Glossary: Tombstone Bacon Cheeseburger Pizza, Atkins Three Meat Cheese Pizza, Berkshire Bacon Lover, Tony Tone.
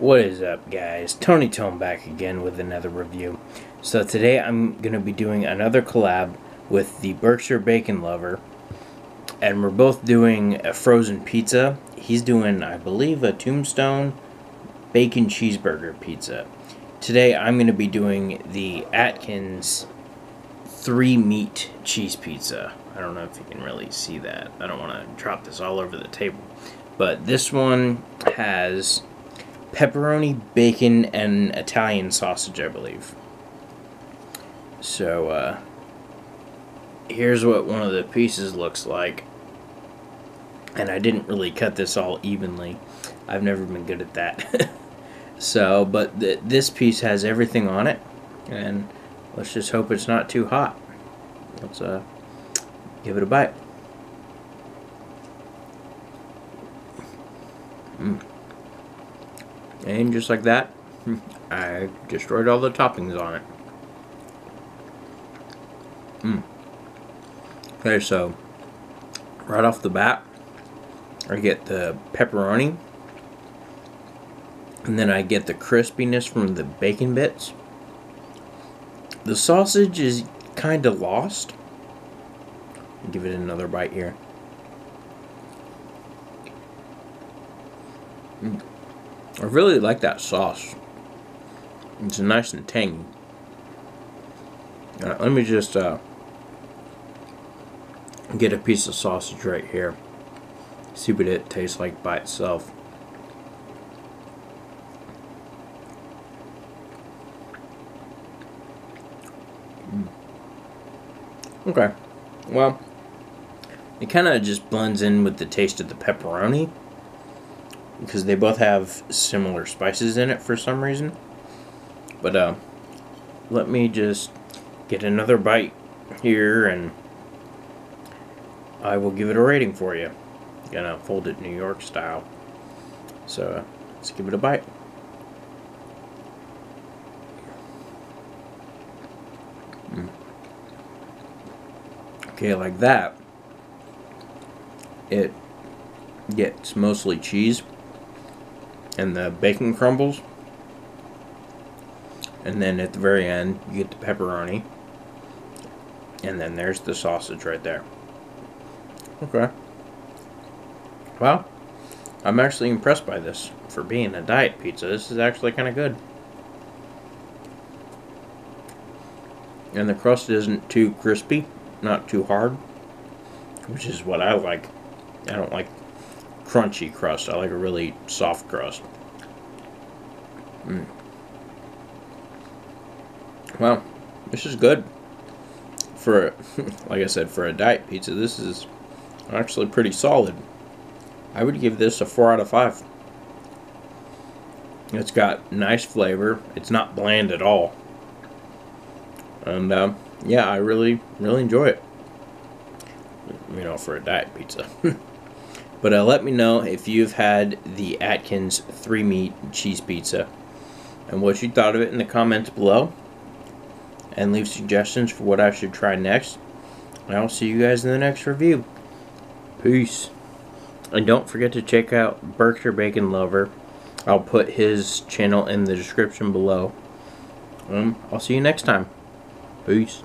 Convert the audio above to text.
What is up, guys? Tony Tone back again with another review. So today I'm going to be doing another collab with the Berkshire Bacon Lover, and we're both doing a frozen pizza. He's doing, I believe, a Tombstone Bacon Cheeseburger Pizza. Today I'm going to be doing the Atkins Three Meat Cheese Pizza. I don't know if you can really see that. I don't want to drop this all over the table. But this one has pepperoni, bacon, and Italian sausage, I believe. So, here's what one of the pieces looks like. And I didn't really cut this all evenly. I've never been good at that. So, but this piece has everything on it. And let's just hope it's not too hot. Let's, give it a bite. And just like that, I destroyed all the toppings on it. Okay, so right off the bat, I get the pepperoni, and then I get the crispiness from the bacon bits. The sausage is kind of lost. I'll give it another bite here. I really like that sauce. It's nice and tangy. All right, let me just get a piece of sausage right here. See what it tastes like by itself. Okay. Well, it kind of just blends in with the taste of the pepperoni, because they both have similar spices in it for some reason. But let me just get another bite here, and I will give it a rating for you. I'm gonna fold it New York style. So let's give it a bite. Okay, like that, it gets mostly cheese and the bacon crumbles, and then at the very end you get the pepperoni, and then there's the sausage right there. Okay, well, I'm actually impressed by this for being a diet pizza. This is actually kind of good, and the crust isn't too crispy, not too hard, which is what I like. I don't like crunchy crust. I like a really soft crust. Wow, this is good for, like I said, for a diet pizza. This is actually pretty solid. I would give this a 4 out of 5. It's got nice flavor. It's not bland at all. And yeah, I really enjoy it. You know, for a diet pizza. But let me know if you've had the Atkins Three Meat Cheese Pizza and what you thought of it in the comments below. And leave suggestions for what I should try next. And I'll see you guys in the next review. Peace. And don't forget to check out Berkshire Bacon Lover. I'll put his channel in the description below. I'll see you next time. Peace.